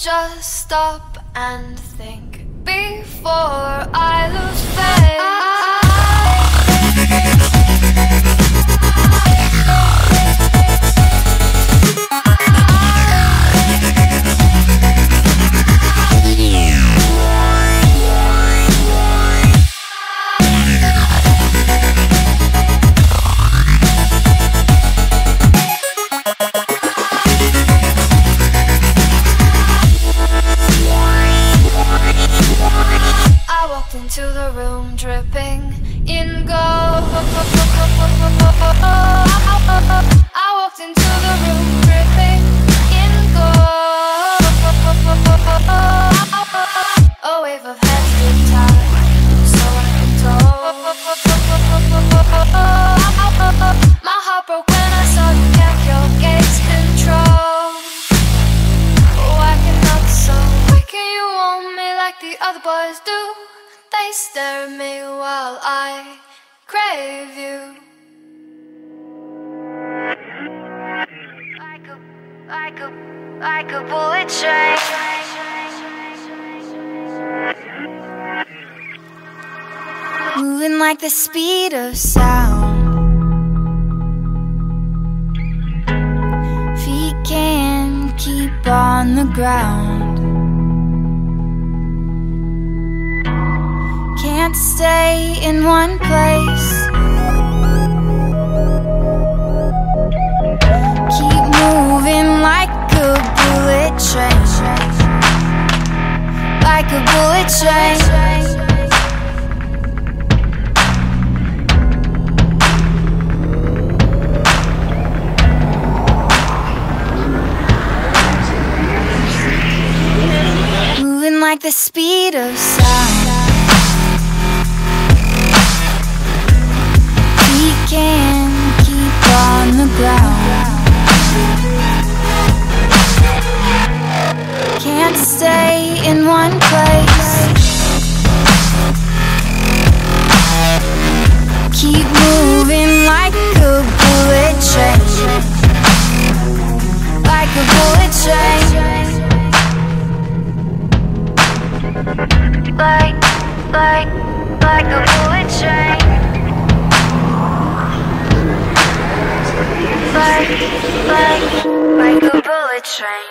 just stop and think before I lose into the room, dripping in gold. I walked into the room, dripping in gold. A wave of heads being tied, so I can told. My heart broke when I saw you kept your gaze control. Oh, I cannot so. Why can you want me like the other boys do? They stare at me while I crave you. Like a bullet train. Moving like the speed of sound. Feet can't keep on the ground. Can't stay in one place. Keep moving like a bullet train. Like a bullet train. Moving like the speed of sound. Can't keep on the ground. Can't stay in one place. Keep moving like a bullet train. Like a bullet train. Like a bullet train. Like a bullet train.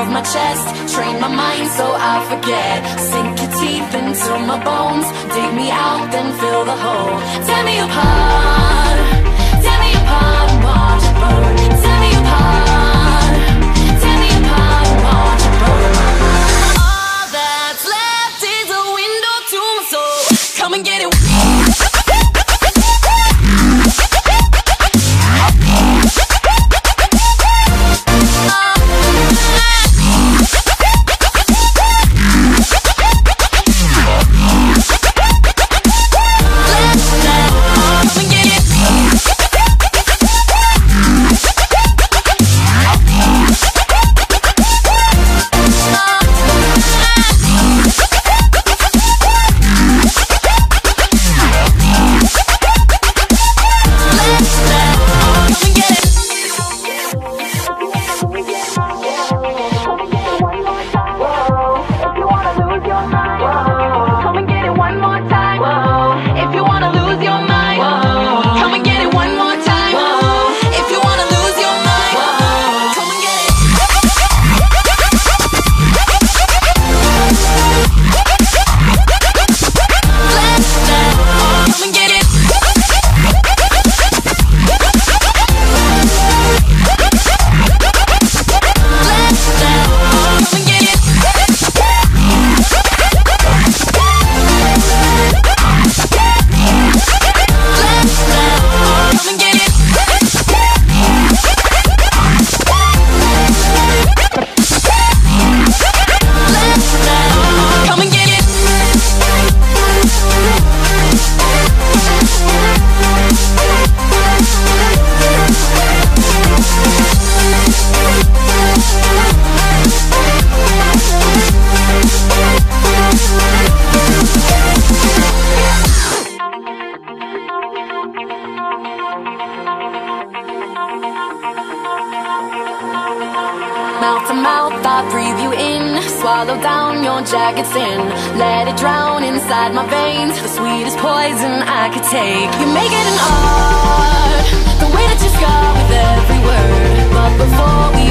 of my chest. Train my mind so I forget. Sink your teeth into my bones. Dig me out, then fill the hole. Tear me apart. Tear me apart and watch it burn. Tear me apart. Tear me apart and watch it burn. All that's left is a window to my soul. Come and get it. Mouth to mouth, I breathe you in. Swallow down your jagged sin. Let it drown inside my veins. The sweetest poison I could take. You make it an art, the way that you scar with every word. But before we